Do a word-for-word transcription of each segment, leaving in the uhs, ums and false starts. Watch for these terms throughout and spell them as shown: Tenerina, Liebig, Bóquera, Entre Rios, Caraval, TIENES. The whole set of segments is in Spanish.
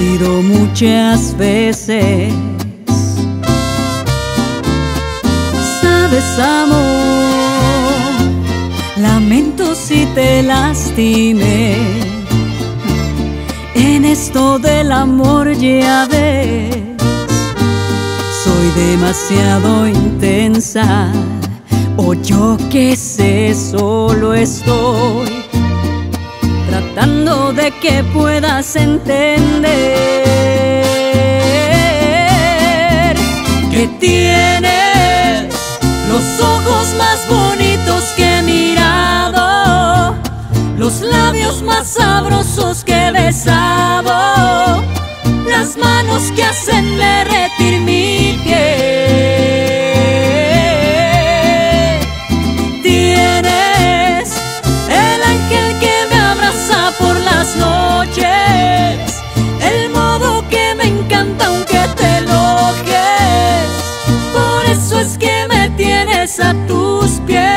sido muchas veces. Sabes, amor, lamento si te lastimé. En esto del amor ya ves, soy demasiado intensa, o yo qué sé, solo estoy tratando de que puedas entender que tienes los ojos más bonitos que he mirado, los labios más sabrosos que he besado, las manos que hacen derretir mi piel. Tienes el ángel que me abraza por las noches, el modo que me encanta aunque te enojes. Por eso es que me tienes a tus pies.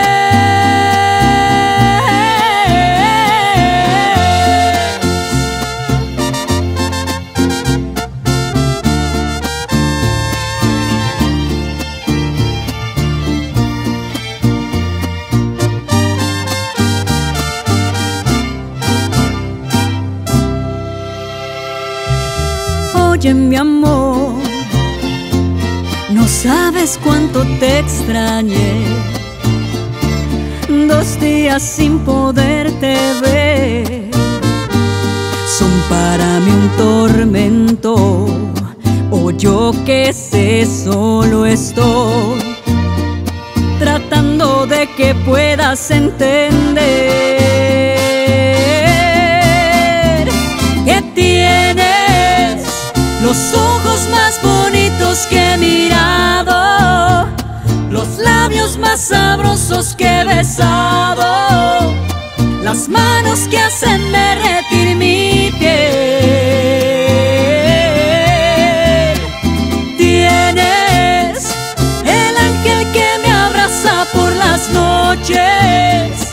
Oye, mi amor, no sabes cuánto te extrañé. Dos días sin poderte ver son para mí un tormento, o yo qué sé, solo estoy tratando de que puedas entender que tienes los ojos más bonitos que he mirado, los labios más sabrosos que he besado, las manos que hacen derretir mi piel. Tienes el ángel que me abraza por las noches,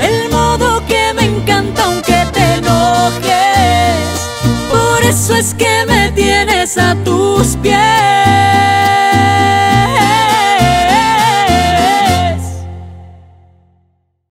el modo que me encanta aunque te enojes. Por eso es que me tienes a tus pies.